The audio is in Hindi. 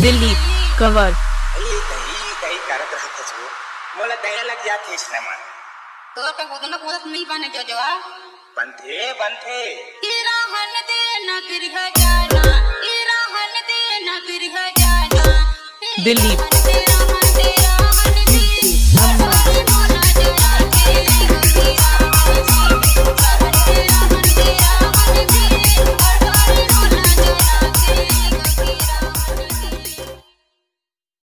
दिलीप कंवर दिलीप